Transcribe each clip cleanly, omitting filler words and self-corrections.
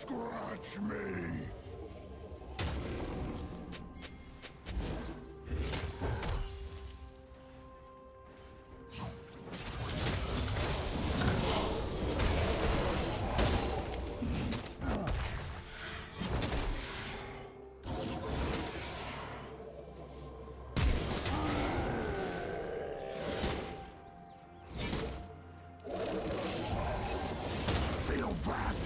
scratch me! Feel that!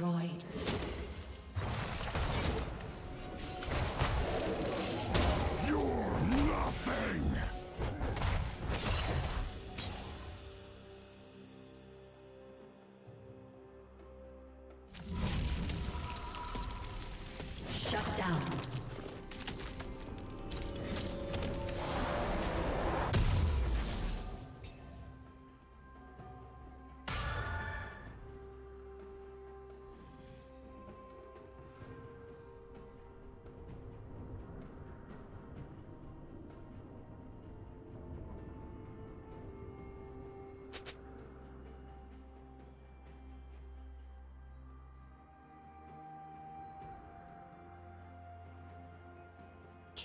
destroyed.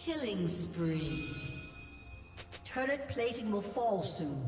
Killing spree. Turret plating will fall soon.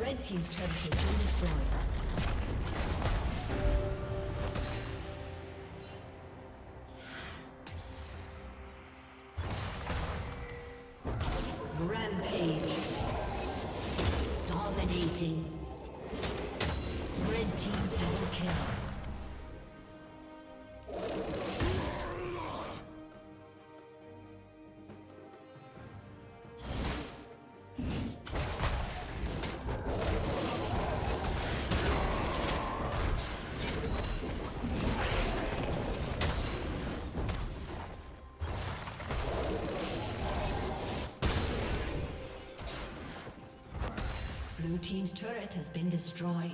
Red team's turret has been destroyed. Blue team's turret has been destroyed.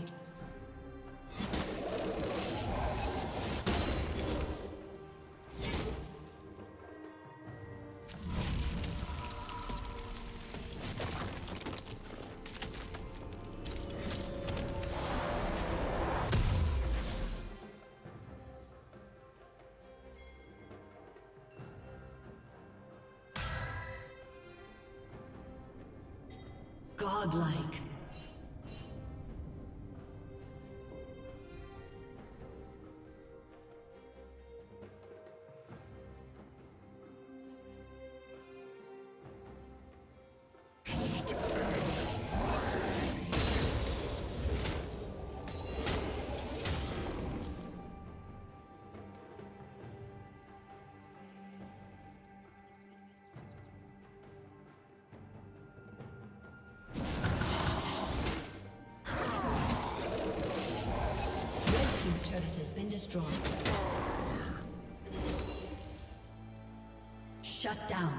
Godlike. Destroyed. Shut down.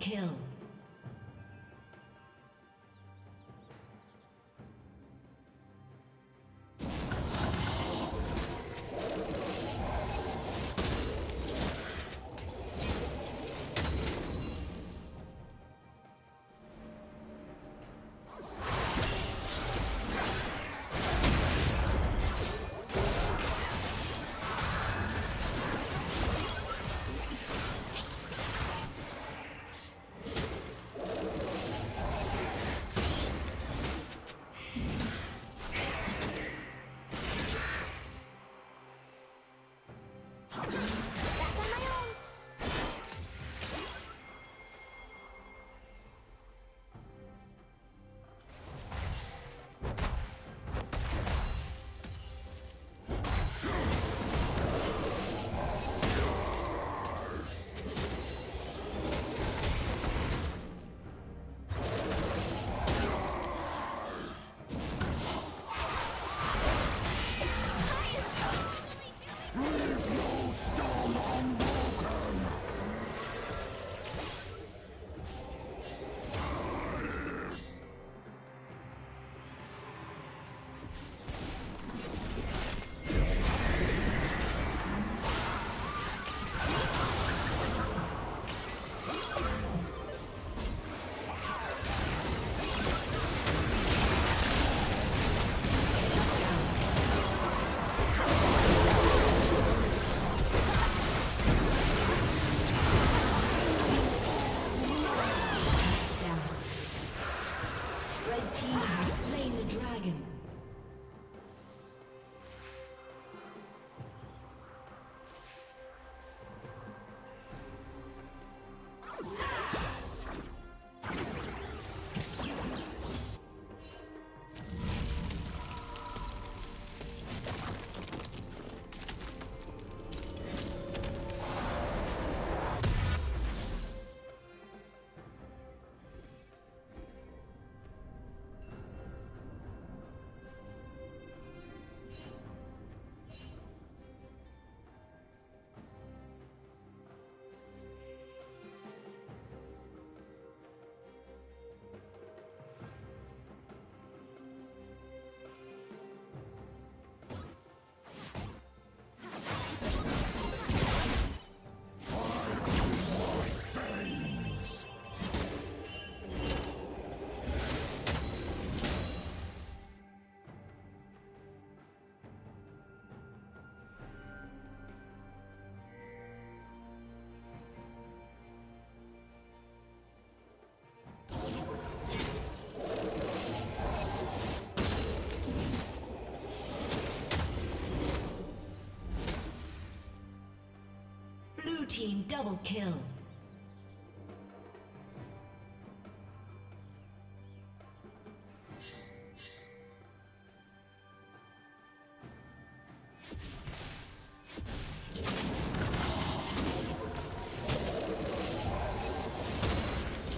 kill. Team double kill.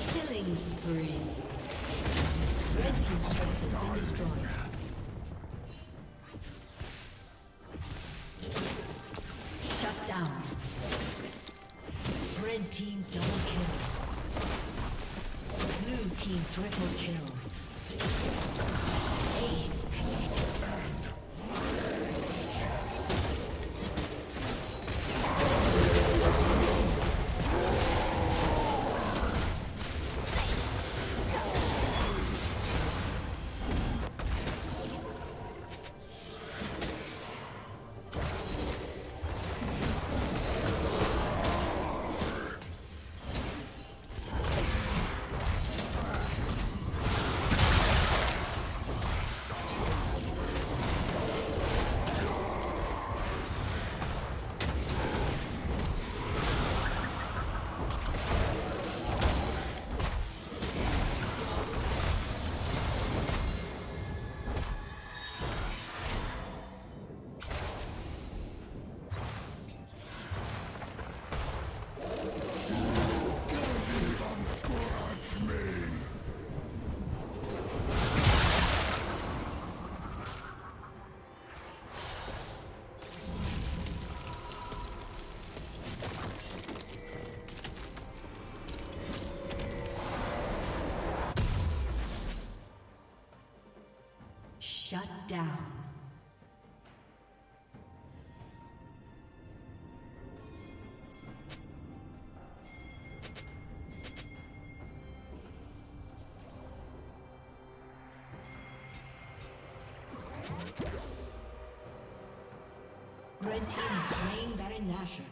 Killing spree. Red team's turret has been destroyed. Team double kill. Blue team triple kill. Ace. Shut down. Red team is slaying Baron Nashor.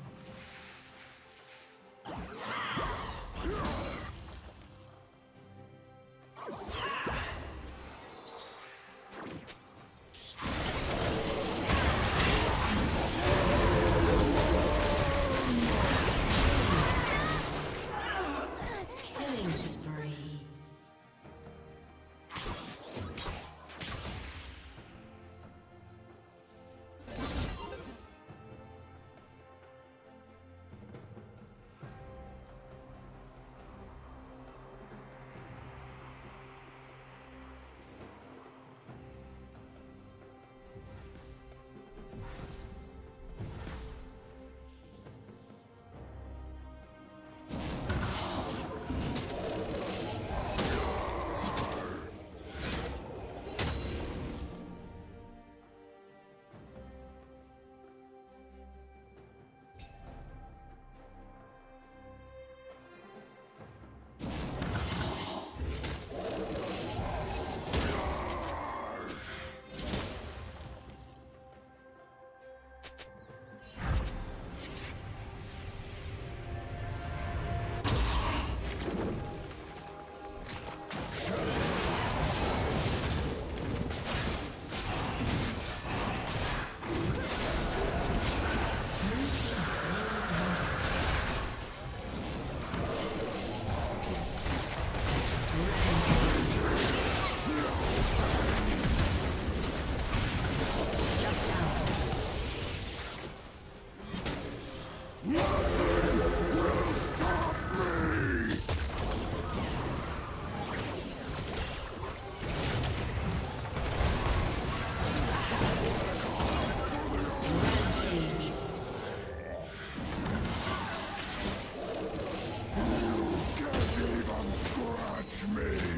Me.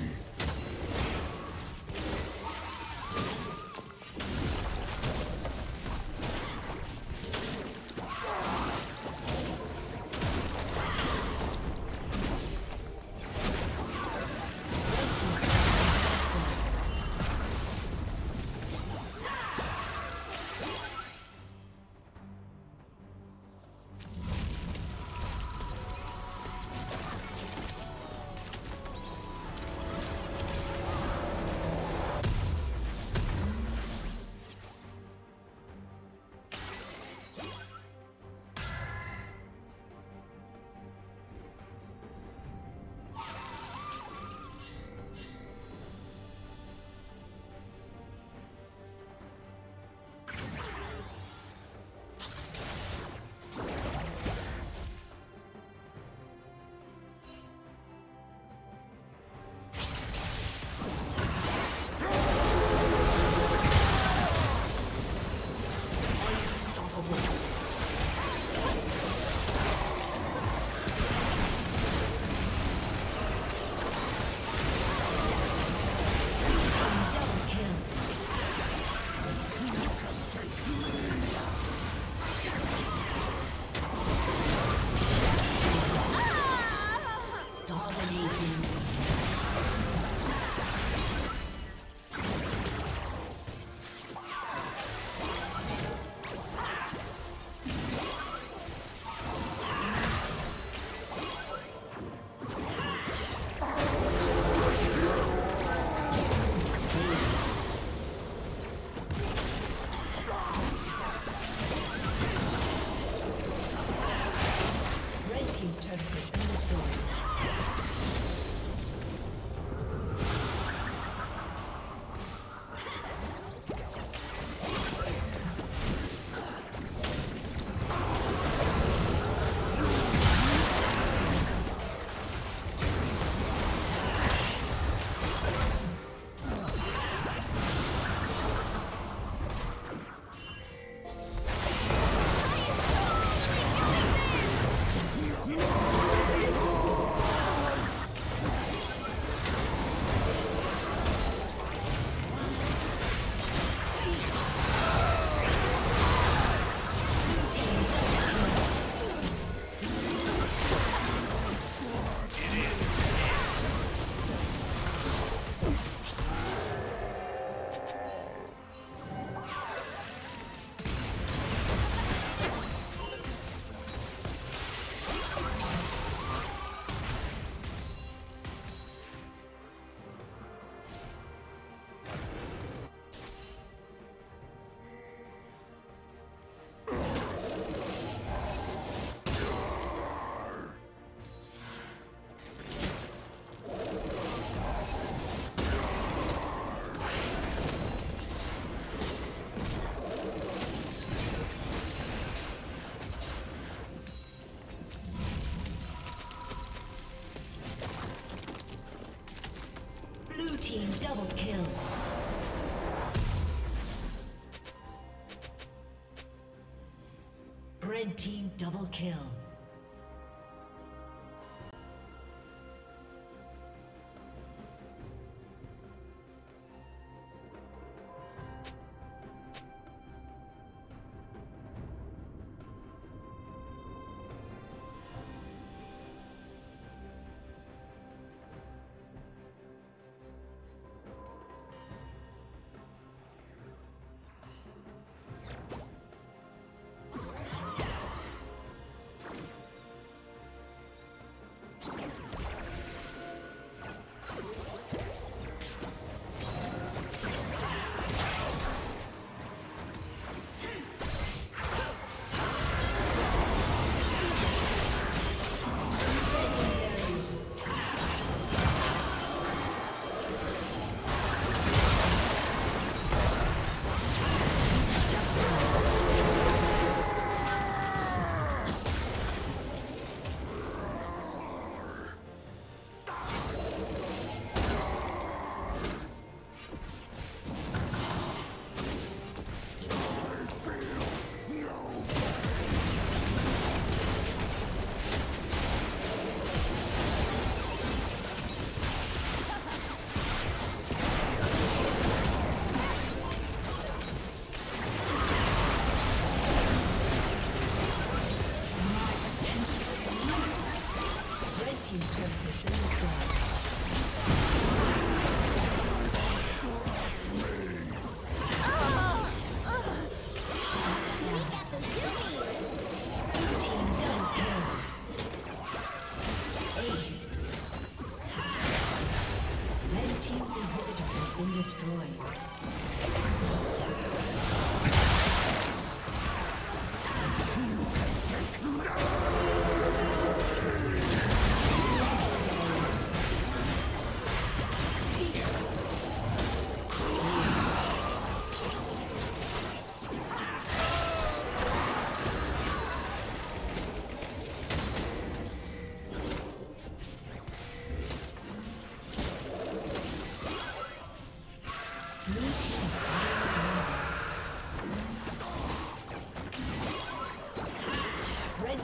team double kill. Red team double kill.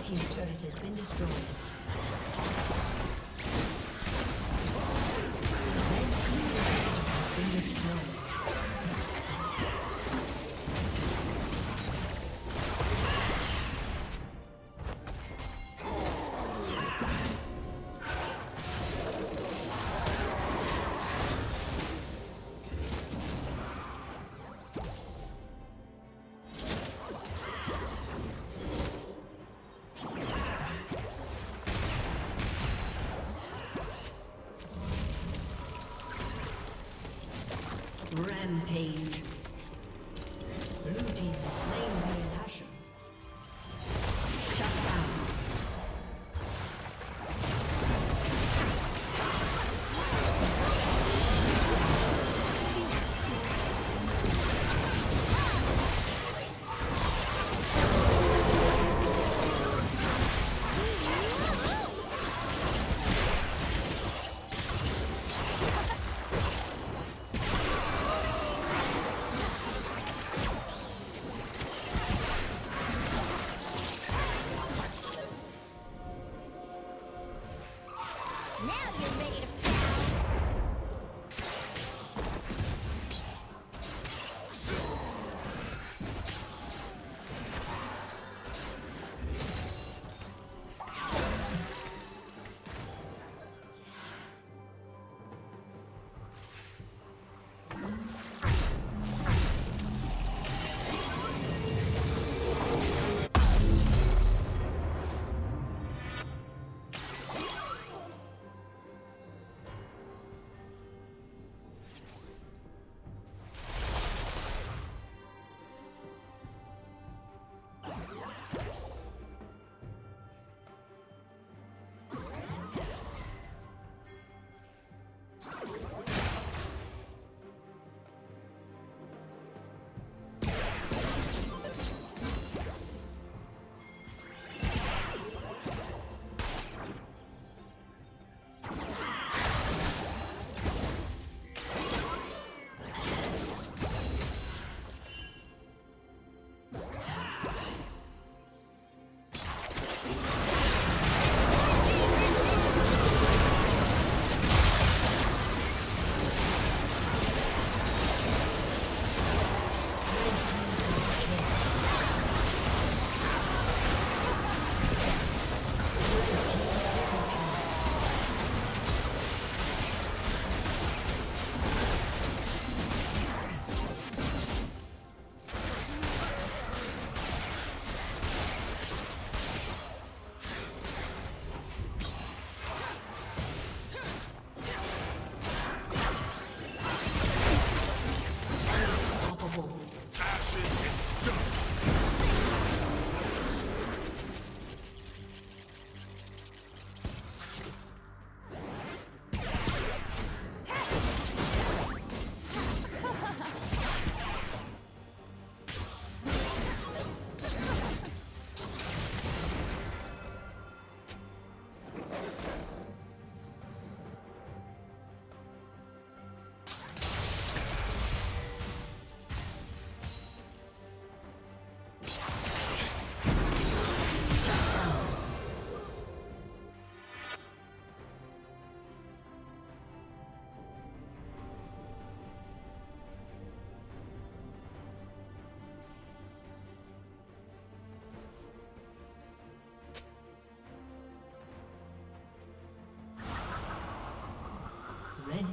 Team's turret has been destroyed. Rampage. Blue team has slain Baron Nashor. Shut down. Red